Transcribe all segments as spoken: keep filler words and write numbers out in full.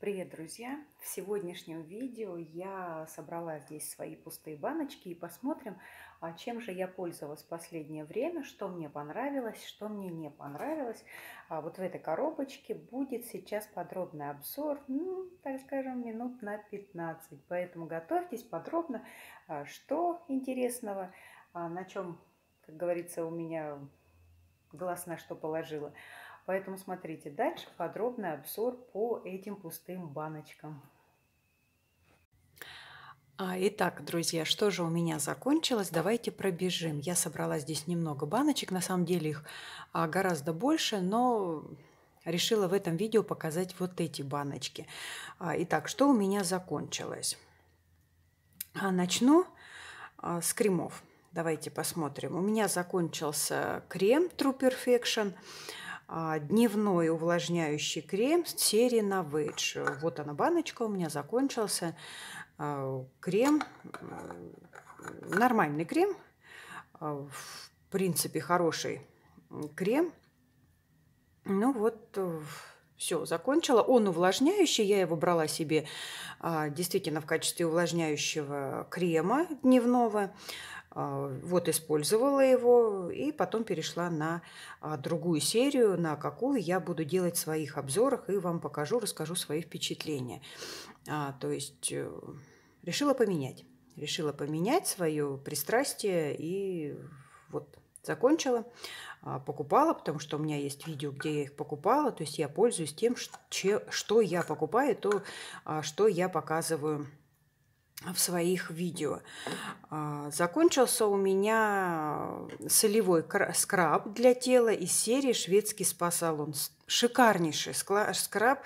Привет, друзья! В сегодняшнем видео я собрала здесь свои пустые баночки и посмотрим, чем же я пользовалась в последнее время, что мне понравилось, что мне не понравилось. Вот в этой коробочке будет сейчас подробный обзор, ну, так скажем, минут на пятнадцать. Поэтому готовьтесь подробно, что интересного, на чем, как говорится, у меня глаз на что положила. Поэтому смотрите дальше подробный обзор по этим пустым баночкам. Итак, друзья, что же у меня закончилось? Давайте пробежим. Я собрала здесь немного баночек. На самом деле их гораздо больше, но решила в этом видео показать вот эти баночки. Итак, что у меня закончилось? Начну с кремов. Давайте посмотрим. У меня закончился крем True Perfection. Дневной увлажняющий крем серии Novage. Вот она баночка у меня закончился. Крем, нормальный крем, в принципе хороший крем. Ну вот, все, закончила. Он увлажняющий, я его брала себе действительно в качестве увлажняющего крема дневного. Вот использовала его и потом перешла на другую серию, на какую я буду делать в своих обзорах и вам покажу, расскажу свои впечатления. То есть решила поменять. Решила поменять свое пристрастие и вот закончила. Покупала, потому что у меня есть видео, где я их покупала. То есть я пользуюсь тем, что я покупаю, то, что я показываю в своих видео. Закончился у меня солевой скраб для тела из серии «Шведский спа-салон». Шикарнейший скраб.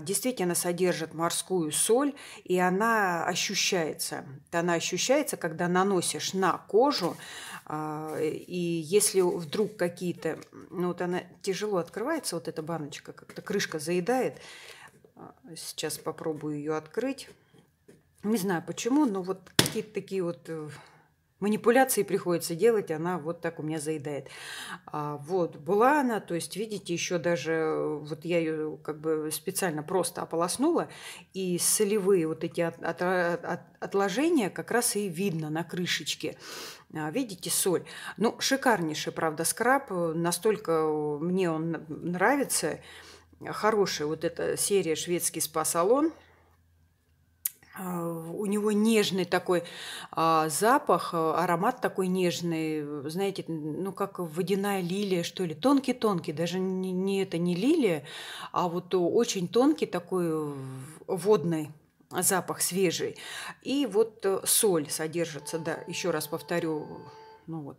Действительно содержит морскую соль, и она ощущается. Она ощущается, когда наносишь на кожу. И если вдруг какие-то... Ну, вот она тяжело открывается, вот эта баночка, как-то крышка заедает. Сейчас попробую ее открыть. Не знаю почему, но вот какие-то такие вот манипуляции приходится делать, она вот так у меня заедает. А вот была она, то есть, видите, еще даже вот я ее как бы специально просто ополоснула, и солевые вот эти от, от, от, отложения как раз и видно на крышечке. Видите, соль. Ну, шикарнейший, правда, скраб, настолько мне он нравится. Хорошая вот эта серия «Шведский спа-салон». У него нежный такой а, запах, аромат такой нежный, знаете, ну как водяная лилия, что ли, тонкий-тонкий, даже не, не это не лилия, а вот очень тонкий такой водный запах, свежий. И вот соль содержится, да, еще раз повторю, ну вот,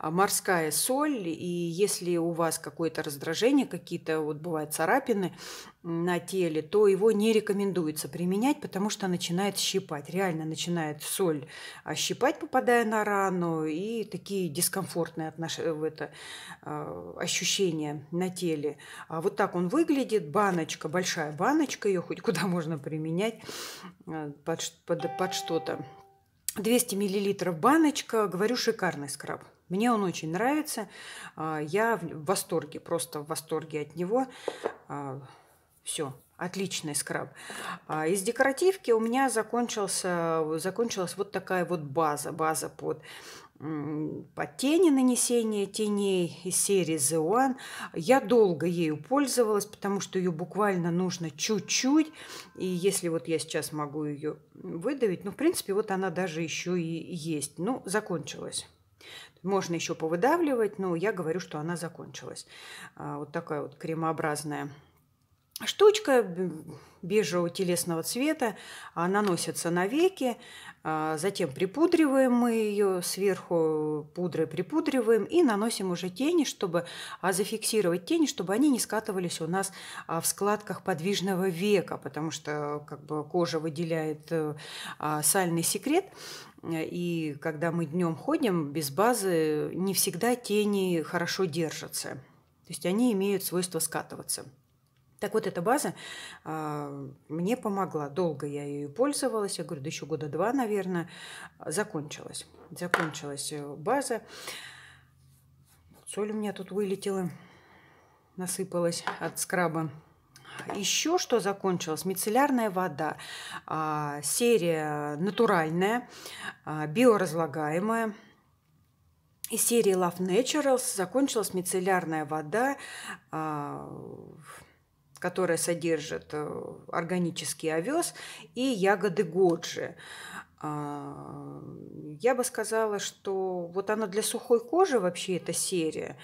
морская соль, и если у вас какое-то раздражение, какие-то вот бывают царапины на теле, то его не рекомендуется применять, потому что начинает щипать, реально начинает соль щипать, попадая на рану, и такие дискомфортные отнош... это, ощущения на теле. А вот так он выглядит, баночка, большая баночка, ее хоть куда можно применять, под, под, под что-то. двести миллилитров баночка, говорю, шикарный скраб. Мне он очень нравится. Я в восторге, просто в восторге от него. Все, отличный скраб. Из декоративки у меня закончился, закончилась вот такая вот база. База под, под тени, нанесение теней из серии The One. Я долго ею пользовалась, потому что ее буквально нужно чуть-чуть. И если вот я сейчас могу ее выдавить, ну, в принципе, вот она даже еще и есть. Ну, закончилась. Можно еще повыдавливать, но я говорю, что она закончилась. Вот такая вот кремообразная штучка бежевого телесного цвета, наносится на веки, затем припудриваем мы ее, сверху пудрой припудриваем и наносим уже тени, чтобы зафиксировать тени, чтобы они не скатывались у нас в складках подвижного века, потому что как бы кожа выделяет сальный секрет. И когда мы днем ходим без базы, не всегда тени хорошо держатся. То есть они имеют свойство скатываться. Так вот, эта база а, мне помогла. Долго я ее пользовалась. Я говорю, да еще года два, наверное. Закончилась. Закончилась база. Соль у меня тут вылетела. Насыпалась от скраба. Еще что закончилось? Мицеллярная вода. Серия натуральная, биоразлагаемая. Из серии Love Naturals закончилась мицеллярная вода, которая содержит органический овес и ягоды годжи. Я бы сказала, что вот она для сухой кожи вообще эта серия.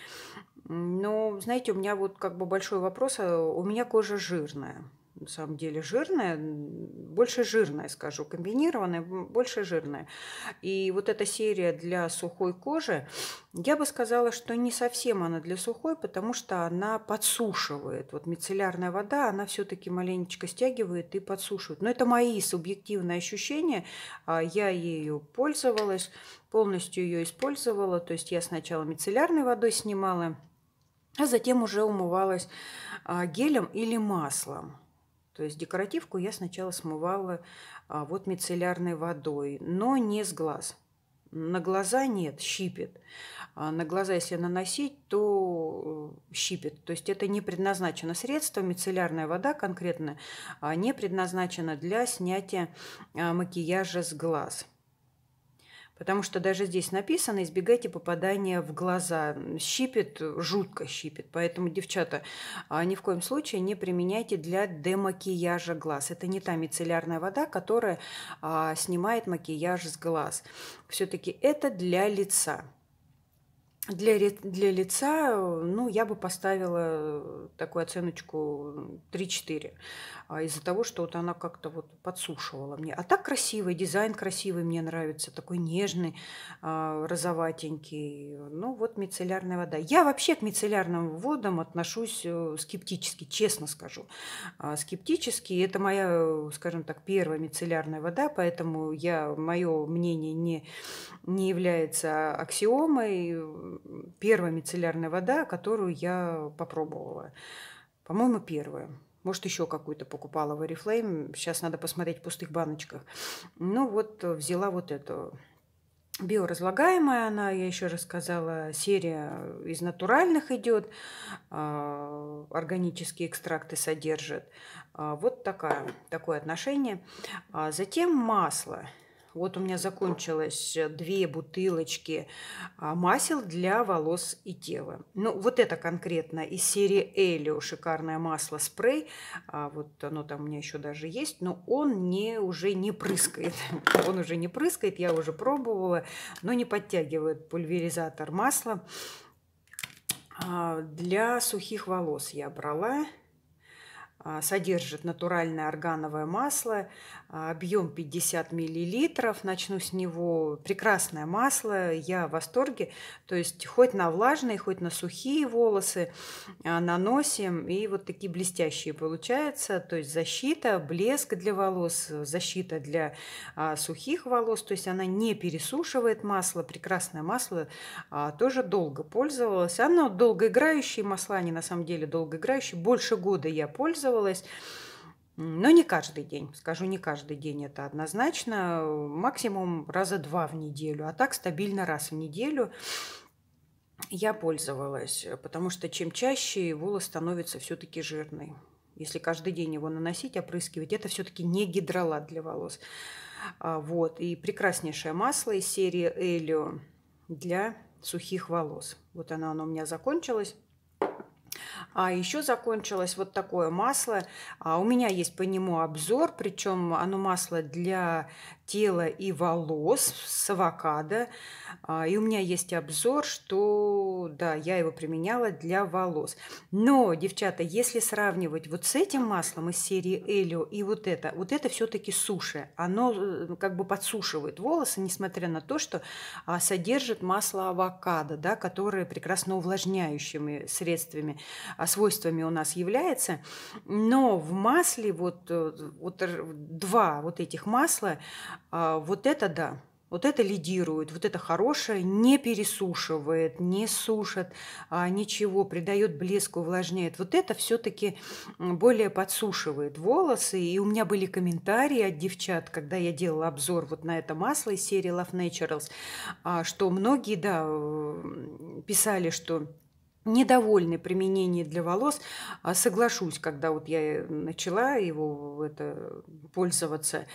Но, знаете, у меня вот как бы большой вопрос. У меня кожа жирная. На самом деле жирная, больше жирная, скажу, комбинированная, больше жирная. И вот эта серия для сухой кожи, я бы сказала, что не совсем она для сухой, потому что она подсушивает. Вот мицеллярная вода, она все-таки маленечко стягивает и подсушивает. Но это мои субъективные ощущения. Я ею пользовалась, полностью ее использовала. То есть я сначала мицеллярной водой снимала, а затем уже умывалась гелем или маслом. То есть декоративку я сначала смывала а, вот мицеллярной водой, но не с глаз. На глаза нет, щипет. А на глаза, если наносить, то щипет. То есть это не предназначено средство. Мицеллярная вода конкретно а, не предназначена для снятия а, макияжа с глаз. Потому что даже здесь написано: избегайте попадания в глаза. Щипет, жутко щипет. Поэтому, девчата, ни в коем случае не применяйте для демакияжа глаз. Это не та мицеллярная вода, которая а, снимает макияж с глаз. Все-таки это для лица. Для, для лица, ну, я бы поставила такую оценочку три-четыре. Из-за того, что вот она как-то вот подсушивала мне. А так красивый, дизайн красивый мне нравится. Такой нежный, розоватенький. Ну, вот мицеллярная вода. Я вообще к мицеллярным водам отношусь скептически, честно скажу. Скептически. Это моя, скажем так, первая мицеллярная вода. Поэтому я, мое мнение не, не является аксиомой. Первая мицеллярная вода, которую я попробовала. По-моему, первая. Может, еще какую-то покупала в Oriflame. Сейчас надо посмотреть в пустых баночках. Ну вот, взяла вот эту. Биоразлагаемая она, я еще раз сказала, серия из натуральных идет. Органические экстракты содержит. Вот такая, такое отношение. Затем масло. Вот у меня закончилось две бутылочки масел для волос и тела. Ну, вот это конкретно из серии Элио. Шикарное масло спрей. Вот оно там у меня еще даже есть, но он не, уже не прыскает. Он уже не прыскает, я уже пробовала, но не подтягивает пульверизатор масла. Для сухих волос я брала. Содержит натуральное органовое масло, объем пятьдесят миллилитров, начну с него. Прекрасное масло, я в восторге. То есть хоть на влажные, хоть на сухие волосы наносим, и вот такие блестящие получаются. То есть защита, блеск для волос, защита для сухих волос. То есть она не пересушивает масло, прекрасное масло, тоже долго пользовалась. Оно долгоиграющие масла, они на самом деле долгоиграющие, больше года я пользовалась. Но не каждый день, скажу, не каждый день, это однозначно, максимум раза два в неделю, а так стабильно раз в неделю я пользовалась, потому что чем чаще волос становится все-таки жирный. Если каждый день его наносить, опрыскивать, это все-таки не гидролат для волос. Вот, и прекраснейшее масло из серии Элио для сухих волос. Вот оно, оно у меня закончилось. А еще закончилось вот такое масло. А у меня есть по нему обзор, причем оно масло для тела и волос с авокадо. А, и у меня есть обзор, что да, я его применяла для волос. Но, девчата, если сравнивать вот с этим маслом из серии Элио и вот это, вот это все-таки суши. Оно как бы подсушивает волосы, несмотря на то, что а, содержит масло авокадо, да, которое прекрасно увлажняющими средствами, свойствами у нас является. Но в масле вот, вот два вот этих масла, вот это да, вот это лидирует, вот это хорошее, не пересушивает, не сушит, ничего, придает блеск, увлажняет. Вот это все-таки более подсушивает волосы. И у меня были комментарии от девчат, когда я делала обзор вот на это масло из серии Love Naturals, что многие, да, писали, что недовольны применением для волос. Соглашусь, когда вот я начала его это, пользоваться.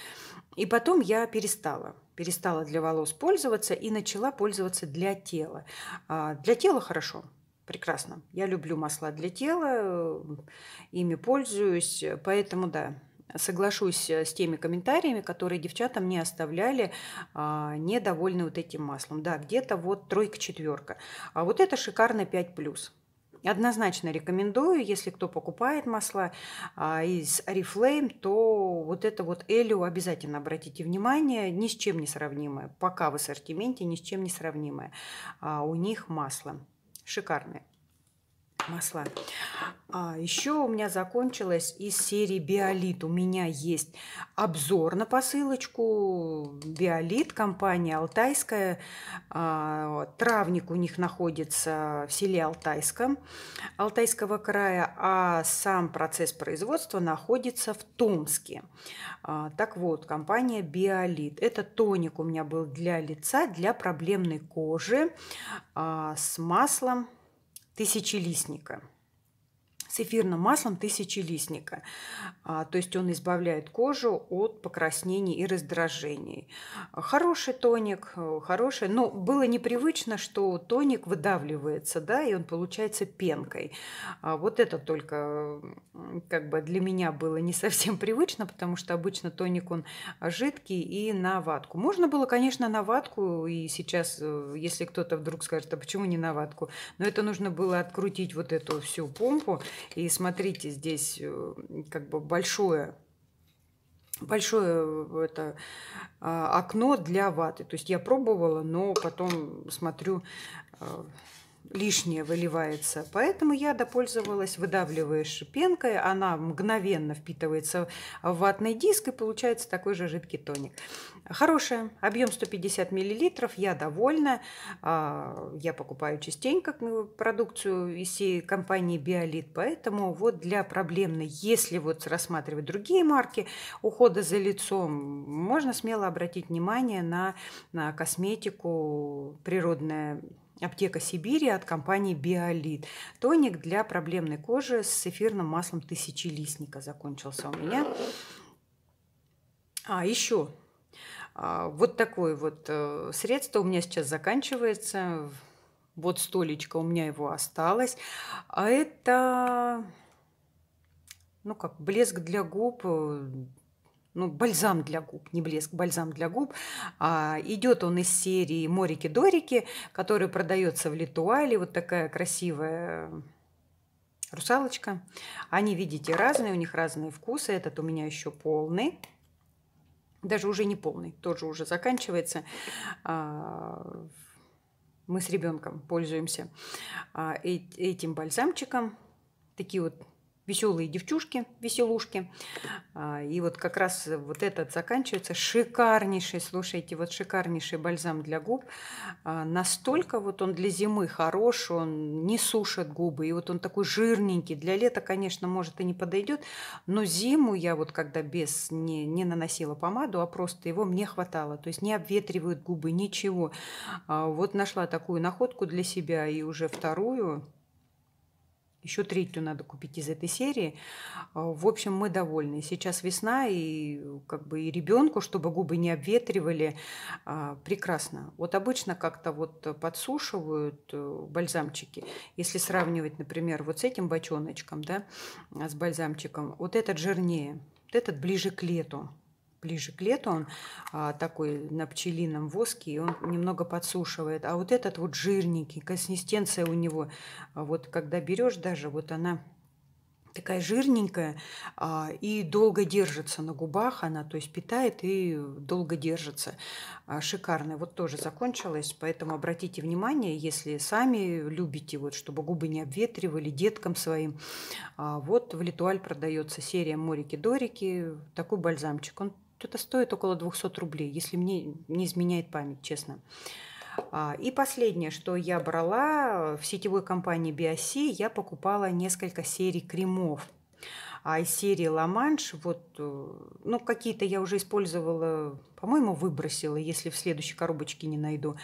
И потом я перестала. Перестала для волос пользоваться и начала пользоваться для тела. Для тела хорошо. Прекрасно. Я люблю масла для тела, ими пользуюсь, поэтому да, соглашусь с теми комментариями, которые девчата мне оставляли, а, недовольны вот этим маслом. Да, где-то вот тройка-четверка. А вот это шикарно пять плюс. Однозначно рекомендую, если кто покупает масла а, из Oriflame, то вот это вот Элио обязательно обратите внимание, ни с чем не сравнимое. Пока в ассортименте ни с чем не сравнимое. А, у них масло. Шикарные масла. А еще у меня закончилась из серии Биолит. У меня есть обзор на посылочку. Биолит, компания алтайская. А, травник у них находится в селе Алтайском, Алтайского края, а сам процесс производства находится в Томске. А, так вот, компания Биолит. Это тоник у меня был для лица, для проблемной кожи а, с маслом тысячелистника, с эфирным маслом тысячелистника. А, то есть он избавляет кожу от покраснений и раздражений. Хороший тоник, хороший, но было непривычно, что тоник выдавливается, да, и он получается пенкой. А вот это только как бы для меня было не совсем привычно, потому что обычно тоник он жидкий и на ватку. Можно было, конечно, на ватку, и сейчас, если кто-то вдруг скажет, а почему не на ватку, но это нужно было открутить вот эту всю помпу. И смотрите, здесь как бы большое, большое это, окно для ваты. То есть я пробовала, но потом смотрю, лишнее выливается. Поэтому я допользовалась, выдавливаешь пенкой, она мгновенно впитывается в ватный диск и получается такой же жидкий тоник. Хорошая, объем сто пятьдесят миллилитров, я довольна. Я покупаю частенько продукцию из компании Биолит, поэтому вот для проблемной, если вот рассматривать другие марки ухода за лицом, можно смело обратить внимание на, на косметику природная Аптека Сибири от компании Биолит. Тоник для проблемной кожи с эфирным маслом тысячелистника закончился у меня. А, еще вот такое вот средство у меня сейчас заканчивается. Вот столечко у меня его осталось. А это, ну как, блеск для губ. Ну, бальзам для губ, не блеск, бальзам для губ. А, идет он из серии Морики-дорики, который продается в L'Étual. Вот такая красивая русалочка. Они, видите, разные, у них разные вкусы. Этот у меня еще полный. Даже уже не полный, тоже уже заканчивается. А, мы с ребенком пользуемся а, э этим бальзамчиком. Такие вот веселые девчушки, веселушки. И вот как раз вот этот заканчивается. Шикарнейший, слушайте, вот шикарнейший бальзам для губ. Настолько вот он для зимы хорош, он не сушит губы. И вот он такой жирненький. Для лета, конечно, может и не подойдет. Но зиму я вот когда без не, не наносила помаду, а просто его мне хватало. То есть не обветривают губы, ничего. Вот нашла такую находку для себя и уже вторую. Еще третью надо купить из этой серии. В общем, мы довольны. Сейчас весна, и как бы и ребенку, чтобы губы не обветривали, прекрасно. Вот обычно как-то вот подсушивают бальзамчики. Если сравнивать, например, вот с этим бочоночком, да, с бальзамчиком, вот этот жирнее, вот этот ближе к лету. Ближе к лету он а, такой на пчелином воске, и он немного подсушивает. А вот этот вот жирненький, консистенция у него, а вот когда берешь даже, вот она такая жирненькая а, и долго держится на губах. Она, то есть, питает и долго держится. А, шикарная. Вот тоже закончилась, поэтому обратите внимание, если сами любите, вот, чтобы губы не обветривали, деткам своим. А, вот в L'Étual продается серия Морики-дорики. Такой бальзамчик. Он это стоит около двухсот рублей, если мне не изменяет память, честно. И последнее, что я брала в сетевой компании Биоси, я покупала несколько серий кремов. А из серии Ла-Манш, вот, ну, какие-то я уже использовала, по-моему, выбросила, если в следующей коробочке не найду.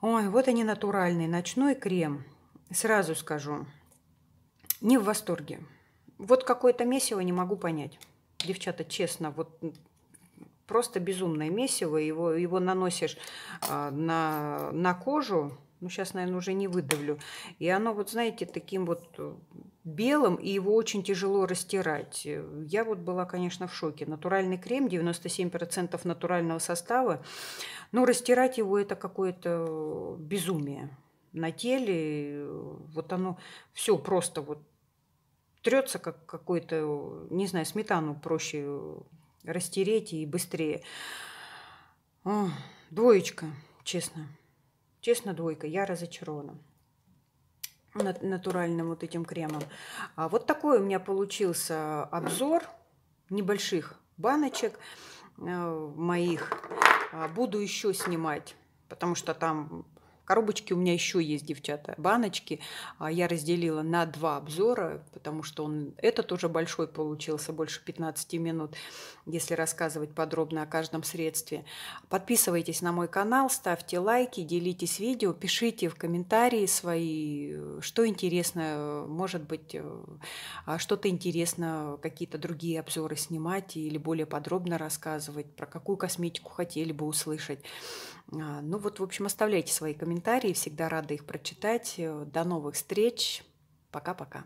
Ой, вот они натуральные, ночной крем. сразу скажу, не в восторге. Вот какое-то месиво не могу понять. Девчата, честно, вот просто безумное месиво. Его, его наносишь на, на кожу. Ну, сейчас, наверное, уже не выдавлю. И оно, вот, знаете, таким вот белым, и его очень тяжело растирать. Я вот была, конечно, в шоке. Натуральный крем, девяносто семь процентов натурального состава. Но растирать его – это какое-то безумие на теле. Вот оно все просто вот трется, как какой-то, не знаю, сметану проще растереть и быстрее. О, двоечка, честно. Честно, двойка, я разочарована натуральным вот этим кремом. А вот такой у меня получился обзор небольших баночек моих. Буду еще снимать, потому что там коробочки у меня еще есть, девчата, баночки. Я разделила на два обзора, потому что он, этот уже большой получился, больше пятнадцати минут, если рассказывать подробно о каждом средстве. Подписывайтесь на мой канал, ставьте лайки, делитесь видео, пишите в комментарии свои, что интересно, может быть, что-то интересно, какие-то другие обзоры снимать или более подробно рассказывать, про какую косметику хотели бы услышать. Ну вот, в общем, оставляйте свои комментарии, всегда рада их прочитать. До новых встреч. Пока-пока.